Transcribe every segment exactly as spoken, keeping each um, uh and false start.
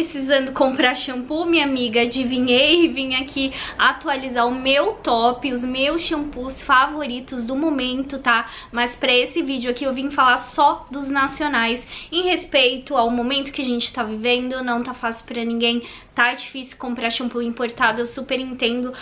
precisando comprar shampoo, minha amiga, adivinhei, vim aqui atualizar o meu top, os meus shampoos favoritos do momento, tá? Mas pra esse vídeo aqui eu vim falar só dos nacionais, em respeito ao momento que a gente tá vivendo, não tá fácil pra ninguém, tá difícil comprar shampoo importado, eu super entendo.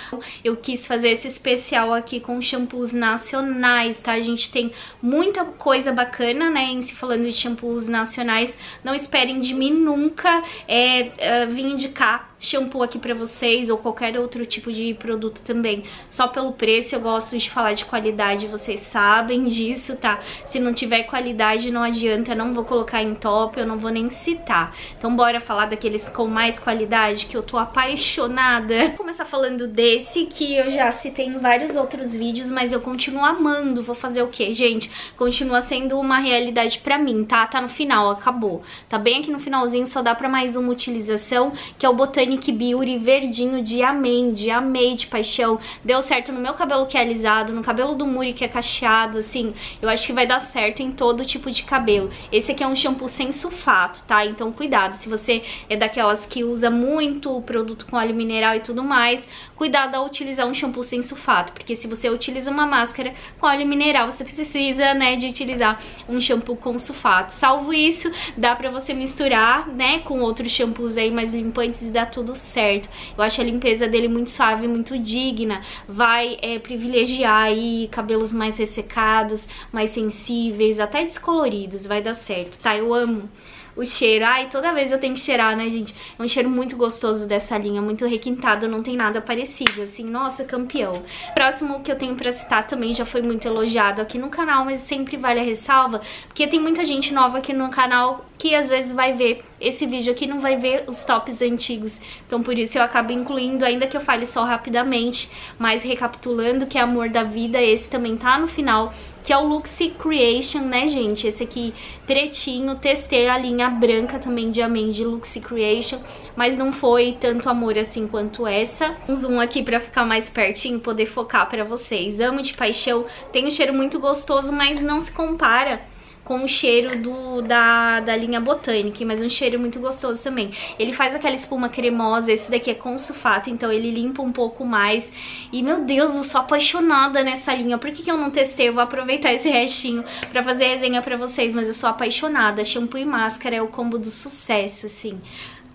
Eu quis fazer esse especial aqui com shampoos nacionais, tá? A gente tem muita coisa bacana, né, em se falando de shampoos nacionais. Não esperem de mim nunca é, uh, vir indicar shampoo aqui pra vocês ou qualquer outro tipo de produto também, só pelo preço. Eu gosto de falar de qualidade, vocês sabem disso, tá? Se não tiver qualidade não adianta, eu não vou colocar em top, eu não vou nem citar. Então bora falar daqueles com mais qualidade que eu tô apaixonada. Vou começar falando desse que eu já citei em vários outros vídeos, mas eu continuo amando. Vou fazer o que, gente? Continua sendo uma realidade pra mim, tá? Tá no final, acabou. Tá bem aqui no finalzinho, só dá pra mais uma utilização, que é o Botânico Nick Beauty verdinho de Amend. Amei de paixão, deu certo no meu cabelo que é alisado, no cabelo do Muri que é cacheado, assim, eu acho que vai dar certo em todo tipo de cabelo. Esse aqui é um shampoo sem sulfato, tá? Então cuidado, se você é daquelas que usa muito o produto com óleo mineral e tudo mais, cuidado ao utilizar um shampoo sem sulfato, porque se você utiliza uma máscara com óleo mineral, você precisa, né, de utilizar um shampoo com sulfato. Salvo isso, dá pra você misturar, né, com outros shampoos aí mais limpantes e dá tudo tudo certo. Eu acho a limpeza dele muito suave, muito digna, vai é, privilegiar aí cabelos mais ressecados, mais sensíveis, até descoloridos, vai dar certo, tá? Eu amo o cheiro. Ai, toda vez eu tenho que cheirar, né, gente? É um cheiro muito gostoso dessa linha, muito requintado, não tem nada parecido, assim, nossa, campeão. Próximo que eu tenho pra citar também já foi muito elogiado aqui no canal, mas sempre vale a ressalva, porque tem muita gente nova aqui no canal que às vezes vai ver esse vídeo aqui, não vai ver os tops antigos, então por isso eu acabo incluindo, ainda que eu fale só rapidamente, mas recapitulando, que é Amor da Vida, esse também tá no final, que é o Luxye Creation, né, gente? Esse aqui pretinho, testei a linha branca também de Amend de Luxye Creation, mas não foi tanto amor assim quanto essa. Um zoom aqui pra ficar mais pertinho, poder focar pra vocês. Amo de paixão, tem um cheiro muito gostoso, mas não se compara com o cheiro do, da, da linha Botânica, mas um cheiro muito gostoso também. Ele faz aquela espuma cremosa, esse daqui é com sulfato, então ele limpa um pouco mais. E, meu Deus, eu sou apaixonada nessa linha. Por que que eu não testei? Eu vou aproveitar esse restinho pra fazer a resenha pra vocês, mas eu sou apaixonada. Shampoo e máscara é o combo do sucesso, assim.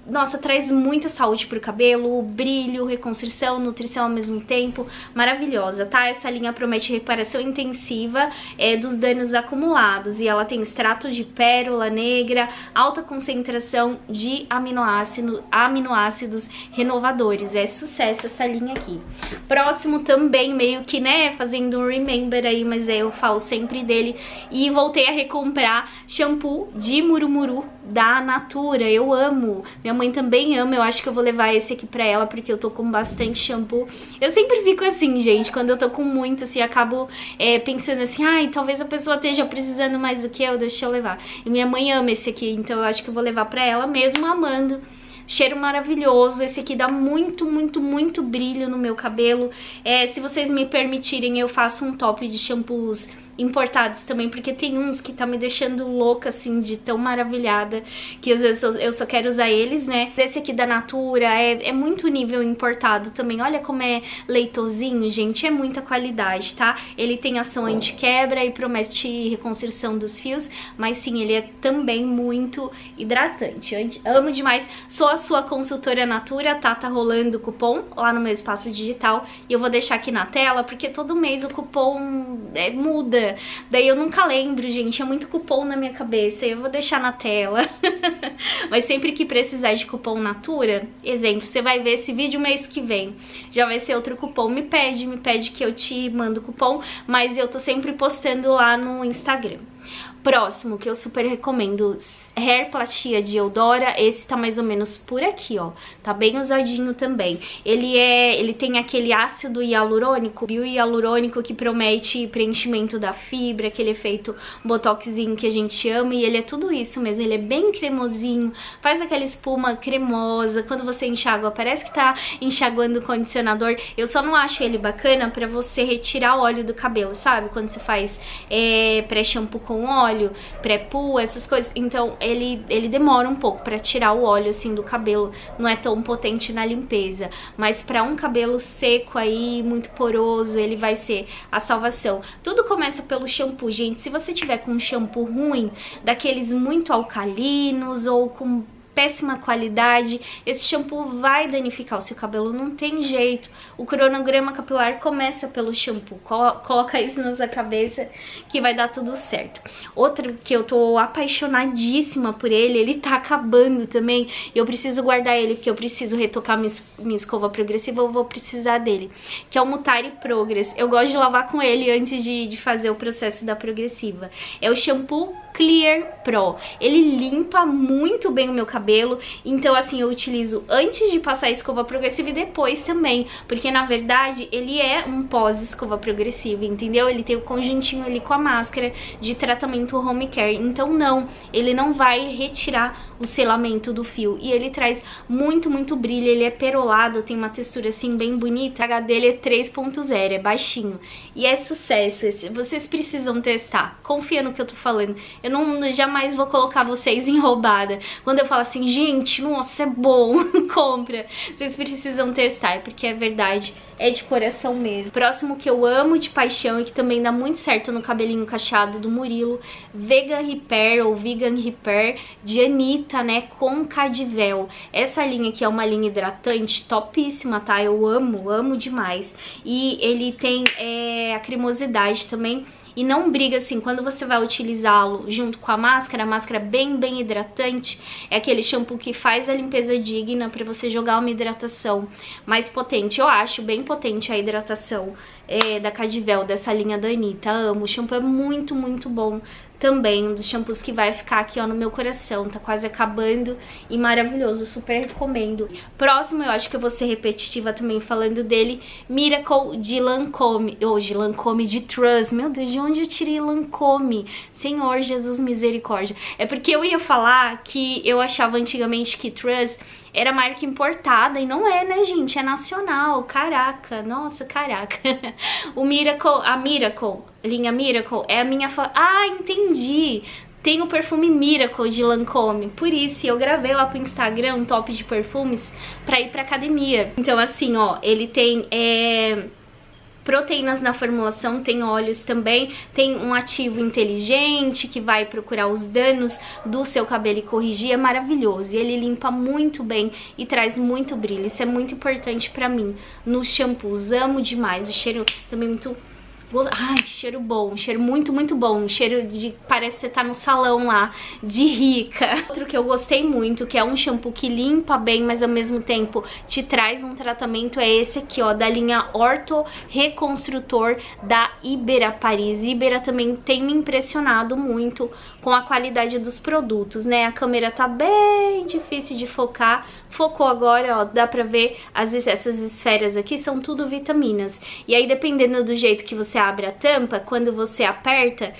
Nossa, traz muita saúde pro cabelo, brilho, reconstrução, nutrição ao mesmo tempo, maravilhosa, tá? Essa linha promete reparação intensiva é, dos danos acumulados, e ela tem extrato de pérola negra, alta concentração de aminoácido, aminoácidos renovadores, é sucesso essa linha aqui. Próximo também, meio que, né, fazendo um remember aí, mas aí eu falo sempre dele, e voltei a recomprar shampoo de murumuru da Natura, eu amo, minha Minha mãe também ama, eu acho que eu vou levar esse aqui pra ela, porque eu tô com bastante shampoo. Eu sempre fico assim, gente, quando eu tô com muito, assim, acabo é, pensando assim, ai, talvez a pessoa esteja precisando mais do que eu, deixa eu levar. E minha mãe ama esse aqui, então eu acho que eu vou levar pra ela mesmo amando. Cheiro maravilhoso, esse aqui dá muito, muito, muito brilho no meu cabelo. É, se vocês me permitirem, eu faço um top de shampoos importados também, porque tem uns que tá me deixando louca, assim, de tão maravilhada, que às vezes eu só quero usar eles, né? Esse aqui da Natura é, é muito nível importado também, olha como é leitosinho, gente, é muita qualidade, tá? Ele tem ação anti-quebra e promete reconstrução dos fios, mas sim, ele é também muito hidratante, eu amo demais. Sou a sua consultora Natura, tá? Tá rolando o cupom lá no meu espaço digital, e eu vou deixar aqui na tela, porque todo mês o cupom é, muda. Daí eu nunca lembro, gente, é muito cupom na minha cabeça, eu vou deixar na tela. Mas sempre que precisar de cupom Natura, exemplo, você vai ver esse vídeo mês que vem, já vai ser outro cupom, me pede, me pede que eu te mando cupom, mas eu tô sempre postando lá no Instagram. Próximo, que eu super recomendo, Hair Plastia de Eudora, esse tá mais ou menos por aqui, ó, tá bem usadinho também. Ele é, ele tem aquele ácido hialurônico, biohialurônico, que promete preenchimento da fibra, aquele efeito botoxinho que a gente ama, e ele é tudo isso mesmo, ele é bem cremosinho, faz aquela espuma cremosa, quando você enxágua, parece que tá enxaguando o condicionador. Eu só não acho ele bacana pra você retirar o óleo do cabelo, sabe? Quando você faz é, pré-shampoo com com óleo, pré-poo, essas coisas. Então ele, ele demora um pouco pra tirar o óleo, assim, do cabelo. Não é tão potente na limpeza. Mas pra um cabelo seco aí, muito poroso, ele vai ser a salvação. Tudo começa pelo shampoo, gente. Se você tiver com um shampoo ruim, daqueles muito alcalinos ou com péssima qualidade, esse shampoo vai danificar o seu cabelo, não tem jeito. O cronograma capilar começa pelo shampoo, coloca isso na sua cabeça que vai dar tudo certo. Outro que eu tô apaixonadíssima por ele, ele tá acabando também, eu preciso guardar ele porque eu preciso retocar minha escova progressiva, eu vou precisar dele, que é o Mutare Progress. Eu gosto de lavar com ele antes de, de fazer o processo da progressiva. É o shampoo Clear Pro. Ele limpa muito bem o meu cabelo, então assim, eu utilizo antes de passar a escova progressiva e depois também, porque na verdade ele é um pós-escova progressiva, entendeu? Ele tem o conjuntinho ali com a máscara de tratamento home care, então não, ele não vai retirar o selamento do fio, e ele traz muito, muito brilho, ele é perolado, tem uma textura assim bem bonita, a pH dele é três ponto zero, é baixinho, e é sucesso, vocês precisam testar, confia no que eu tô falando. Eu não, jamais vou colocar vocês em roubada. Quando eu falo assim, gente, nossa, é bom, compra. Vocês precisam testar, porque é verdade, é de coração mesmo. Próximo que eu amo de paixão e que também dá muito certo no cabelinho cacheado do Murilo, Vegan Repair ou Vegan Repair de Anitta, né, com Cadiveu. Essa linha aqui é uma linha hidratante topíssima, tá? Eu amo, amo demais. E ele tem é, a cremosidade também. E não briga assim, quando você vai utilizá-lo junto com a máscara, a máscara bem, bem hidratante, é aquele shampoo que faz a limpeza digna pra você jogar uma hidratação mais potente. Eu acho bem potente a hidratação é, da Cadiveu, dessa linha da Anitta, amo. O shampoo é muito, muito bom também, um dos shampoos que vai ficar aqui ó no meu coração, tá quase acabando e maravilhoso, super recomendo. Próximo, eu acho que eu vou ser repetitiva também falando dele, Miracle de Lancôme, ou de Lancôme de Truss, meu Deus, de onde eu tirei Lancôme? Senhor Jesus, misericórdia. É porque eu ia falar que eu achava antigamente que Truss era marca importada, e não é, né, gente? É nacional, caraca, nossa, caraca. O Miracle, a Miracle, linha Miracle, é a minha... Fa... Ah, entendi! Tem o perfume Miracle de Lancôme, por isso eu gravei lá pro Instagram um top de perfumes pra ir pra academia. Então, assim, ó, ele tem... É... proteínas na formulação, tem óleos também, tem um ativo inteligente que vai procurar os danos do seu cabelo e corrigir, é maravilhoso. E ele limpa muito bem e traz muito brilho, isso é muito importante pra mim nos shampoos, amo demais. O cheiro também é muito... Ai, cheiro bom, cheiro muito, muito bom. Cheiro de... parece que você tá no salão lá, de rica. Outro que eu gostei muito, que é um shampoo que limpa bem, mas ao mesmo tempo te traz um tratamento, é esse aqui, ó, da linha Orthoreconstrutor da Ybera Paris. Ybera também tem me impressionado muito com a qualidade dos produtos, né? A câmera tá bem difícil de focar. Focou agora, ó, dá pra ver as, essas esferas aqui, são tudo vitaminas. E aí, dependendo do jeito que você abre a tampa, quando você aperta,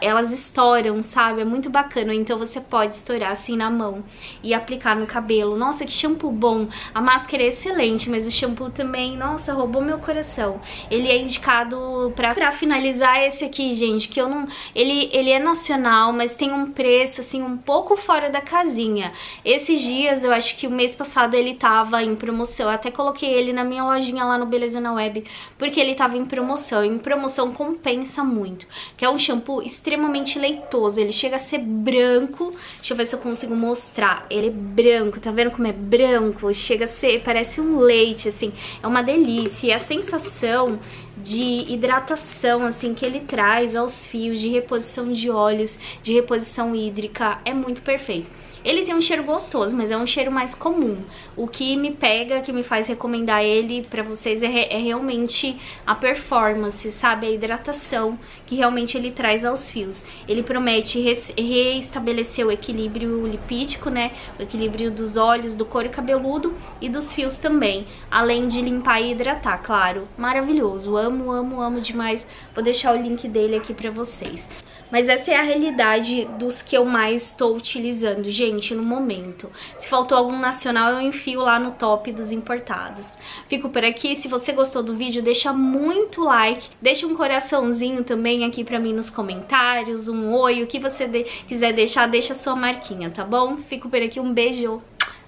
elas estouram, sabe? É muito bacana, então você pode estourar assim na mão e aplicar no cabelo. Nossa, que shampoo bom! A máscara é excelente, mas o shampoo também, nossa, roubou meu coração. Ele é indicado pra... Pra finalizar esse aqui, gente, que eu não... Ele, ele é nacional, mas tem um preço, assim, um pouco fora da casinha. Esses dias, eu acho que o mês passado ele tava em promoção, eu até coloquei ele na minha lojinha lá no Beleza na Web, porque ele tava em promoção. Em promoção compensa muito, que é um shampoo extremamente leitoso, ele chega a ser branco, deixa eu ver se eu consigo mostrar, ele é branco, tá vendo como é branco? Chega a ser, parece um leite, assim, é uma delícia, e a sensação de hidratação, assim, que ele traz aos fios, de reposição de óleos, de reposição hídrica, é muito perfeito. Ele tem um cheiro gostoso, mas é um cheiro mais comum. O que me pega, que me faz recomendar ele pra vocês é, re- é realmente a performance, sabe? A hidratação que realmente ele traz aos fios. Ele promete reestabelecer o equilíbrio lipídico, né? O equilíbrio dos olhos, do couro cabeludo e dos fios também. Além de limpar e hidratar, claro. Maravilhoso. Amo, amo, amo demais. Vou deixar o link dele aqui pra vocês. Mas essa é a realidade dos que eu mais tô utilizando, gente, no momento. Se faltou algum nacional, eu enfio lá no top dos importados. Fico por aqui. Se você gostou do vídeo, deixa muito like. Deixa um coraçãozinho também aqui pra mim nos comentários, um oi, o que você de- quiser deixar, deixa sua marquinha, tá bom? Fico por aqui. Um beijo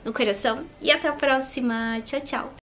no coração e até a próxima. Tchau, tchau.